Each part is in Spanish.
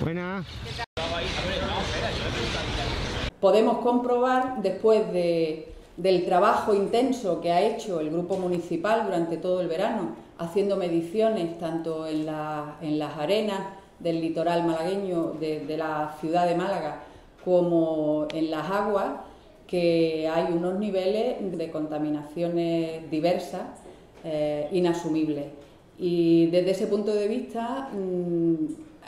Buenas. Podemos comprobar, después del trabajo intenso que ha hecho el grupo municipal durante todo el verano, haciendo mediciones tanto en las arenas del litoral malagueño, de la ciudad de Málaga, como en las aguas, que hay unos niveles de contaminaciones diversas, inasumibles. Y desde ese punto de vista,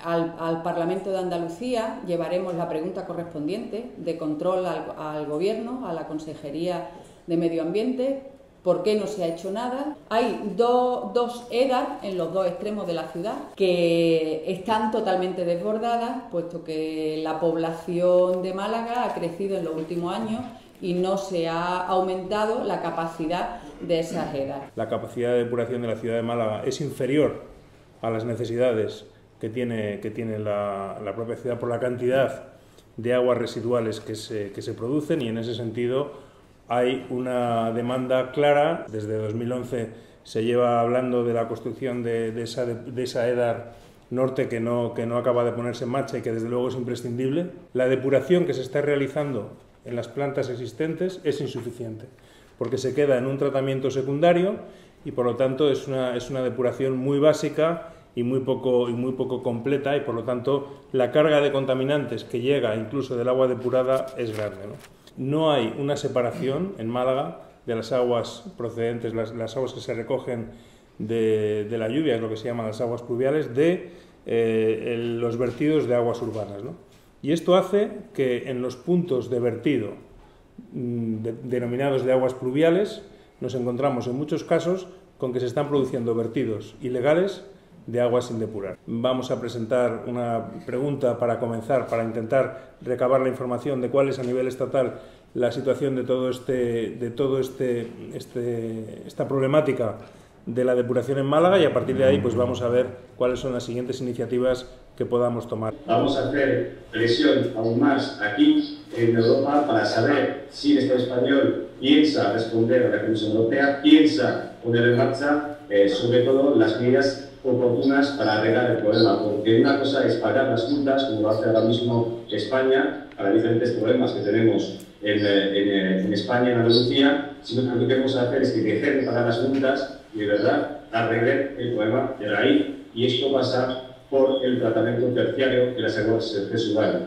al Parlamento de Andalucía llevaremos la pregunta correspondiente de control al Gobierno, a la Consejería de Medio Ambiente, ¿por qué no se ha hecho nada? Hay dos EDAR en los dos extremos de la ciudad que están totalmente desbordadas, puesto que la población de Málaga ha crecido en los últimos años y no se ha aumentado la capacidad de esas EDAR. La capacidad de depuración de la ciudad de Málaga es inferior a las necesidades que tiene la propia ciudad por la cantidad de aguas residuales que se producen, y en ese sentido hay una demanda clara. Desde 2011 se lleva hablando de la construcción de esa EDAR norte que no acaba de ponerse en marcha y que desde luego es imprescindible. La depuración que se está realizando en las plantas existentes es insuficiente porque se queda en un tratamiento secundario y por lo tanto es una depuración muy básica y muy poco completa, y por lo tanto la carga de contaminantes que llega incluso del agua depurada es grande, ¿no? No hay una separación en Málaga de las aguas procedentes, las aguas que se recogen de la lluvia, es lo que se llaman las aguas pluviales, de los vertidos de aguas urbanas, ¿no? Y esto hace que en los puntos de vertido denominados de aguas pluviales nos encontramos en muchos casos con que se están produciendo vertidos ilegales de agua sin depurar. Vamos a presentar una pregunta para comenzar, para intentar recabar la información de cuál es a nivel estatal la situación de toda esta problemática de la depuración en Málaga, y a partir de ahí pues vamos a ver cuáles son las siguientes iniciativas que podamos tomar. Vamos a hacer presión aún más aquí en Europa para saber si el Estado español piensa responder a la Comisión Europea, piensa poner en marcha sobre todo las medidas oportunas para arreglar el problema, porque una cosa es pagar las multas, como lo hace ahora mismo España, para diferentes problemas que tenemos en España, en Andalucía, sino que lo que queremos hacer es que dejen de pagar las multas y de verdad arreglar el problema de raíz, y esto pasa por el tratamiento terciario de las aguas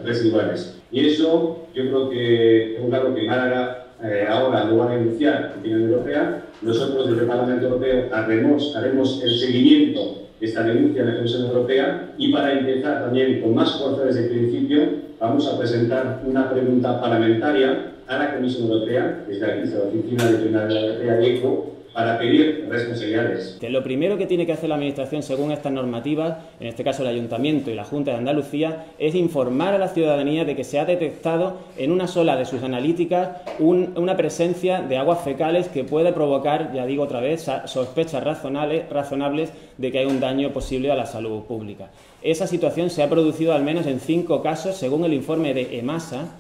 residuales. Y eso yo creo que es claro que Málaga ahora lo va a iniciar en la Unión Europea. Nosotros desde el Parlamento Europeo haremos el seguimiento de esta denuncia en la Comisión Europea, y para empezar también con más fuerza desde el principio vamos a presentar una pregunta parlamentaria a la Comisión Europea, desde aquí, desde la Oficina de Tribunal Europea de ECO, para pedir responsabilidades. Que lo primero que tiene que hacer la Administración según estas normativas, en este caso el Ayuntamiento y la Junta de Andalucía, es informar a la ciudadanía de que se ha detectado en una sola de sus analíticas una presencia de aguas fecales que puede provocar, ya digo otra vez, sospechas razonables de que hay un daño posible a la salud pública. Esa situación se ha producido al menos en 5 casos, según el informe de EMASA.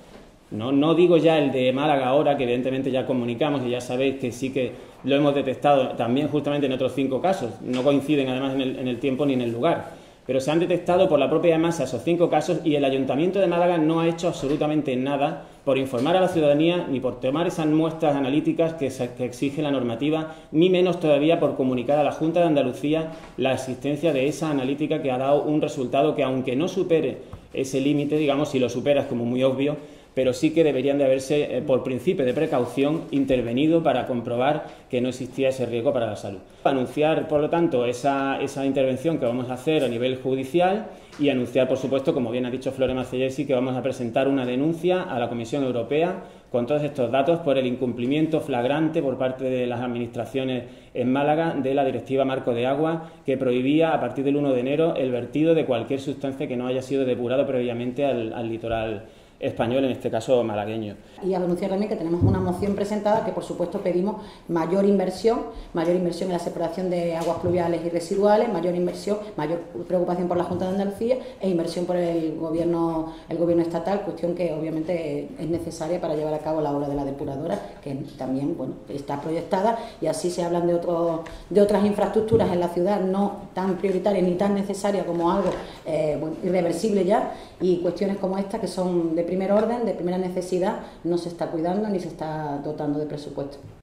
No digo ya el de Málaga ahora, que evidentemente ya comunicamos y ya sabéis que sí que lo hemos detectado también justamente en otros 5 casos. No coinciden además en el tiempo ni en el lugar. Pero se han detectado por la propia EMASA esos 5 casos, y el Ayuntamiento de Málaga no ha hecho absolutamente nada por informar a la ciudadanía, ni por tomar esas muestras analíticas que exige la normativa, ni menos todavía por comunicar a la Junta de Andalucía la existencia de esa analítica, que ha dado un resultado que, aunque no supere ese límite, digamos, si lo supera es como muy obvio, pero sí que deberían de haberse, por principio de precaución, intervenido para comprobar que no existía ese riesgo para la salud. Anunciar, por lo tanto, esa intervención que vamos a hacer a nivel judicial, y anunciar, por supuesto, como bien ha dicho Florent Marcellesi, que vamos a presentar una denuncia a la Comisión Europea con todos estos datos por el incumplimiento flagrante por parte de las administraciones en Málaga de la Directiva Marco de Agua, que prohibía a partir del 1 de enero el vertido de cualquier sustancia que no haya sido depurado previamente al litoral español, en este caso malagueño. Y anunciar también que tenemos una moción presentada que, por supuesto, pedimos mayor inversión en la separación de aguas pluviales y residuales, mayor preocupación por la Junta de Andalucía e inversión por el gobierno estatal, cuestión que obviamente es necesaria para llevar a cabo la obra de la depuradora, que también, bueno, está proyectada, y así se hablan de otras infraestructuras en la ciudad no tan prioritarias ni tan necesarias como algo irreversible ya, y cuestiones como esta que son de primer orden, de primera necesidad, no se está cuidando ni se está dotando de presupuesto.